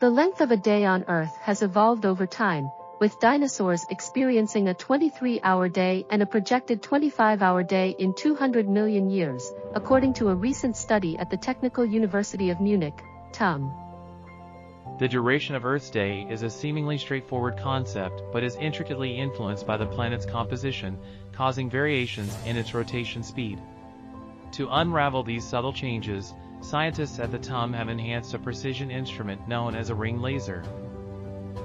The length of a day on Earth has evolved over time, with dinosaurs experiencing a 23-hour day and a projected 25-hour day in 200 million years, according to a recent study at the Technical University of Munich, TUM. The duration of Earth's day is a seemingly straightforward concept but is intricately influenced by the planet's composition, causing variations in its rotation speed. To unravel these subtle changes, scientists at the TUM have enhanced a precision instrument known as a ring laser.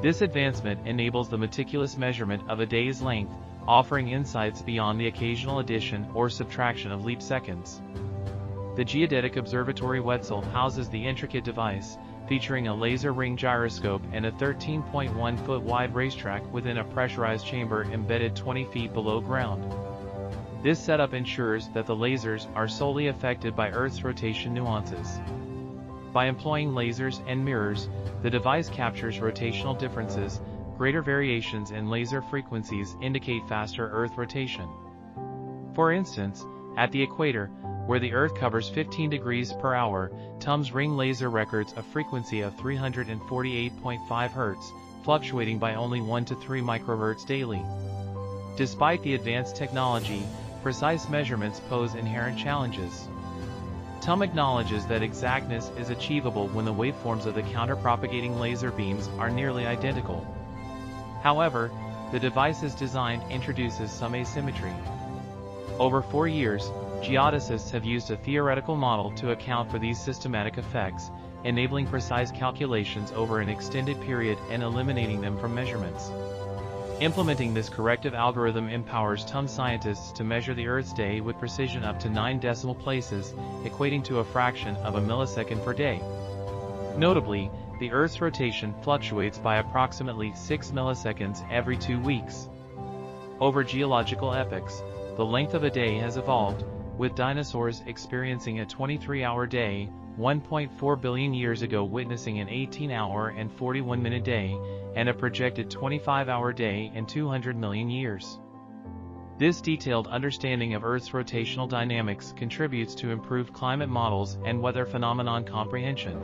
This advancement enables the meticulous measurement of a day's length, offering insights beyond the occasional addition or subtraction of leap seconds. The Geodetic Observatory Wettzell houses the intricate device, featuring a laser ring gyroscope and a 13.1-foot wide racetrack within a pressurized chamber embedded 20 feet below ground. This setup ensures that the lasers are solely affected by Earth's rotation nuances. By employing lasers and mirrors, the device captures rotational differences. Greater variations in laser frequencies indicate faster Earth rotation. For instance, at the equator, where the Earth covers 15 degrees per hour, TUM's ring laser records a frequency of 348.5 Hz, fluctuating by only 1 to 3 microhertz daily. Despite the advanced technology, precise measurements pose inherent challenges. TUM acknowledges that exactness is achievable when the waveforms of the counterpropagating laser beams are nearly identical. However, the device's design introduces some asymmetry. Over 4 years, geodesists have used a theoretical model to account for these systematic effects, enabling precise calculations over an extended period and eliminating them from measurements. Implementing this corrective algorithm empowers TUM scientists to measure the Earth's day with precision up to 9 decimal places, equating to a fraction of a millisecond per day. Notably, the Earth's rotation fluctuates by approximately 6 milliseconds every 2 weeks. Over geological epochs, the length of a day has evolved, with dinosaurs experiencing a 23-hour day, 1.4 billion years ago witnessing an 18-hour and 41-minute day, and a projected 25-hour day in 200 million years. This detailed understanding of Earth's rotational dynamics contributes to improved climate models and weather phenomenon comprehension.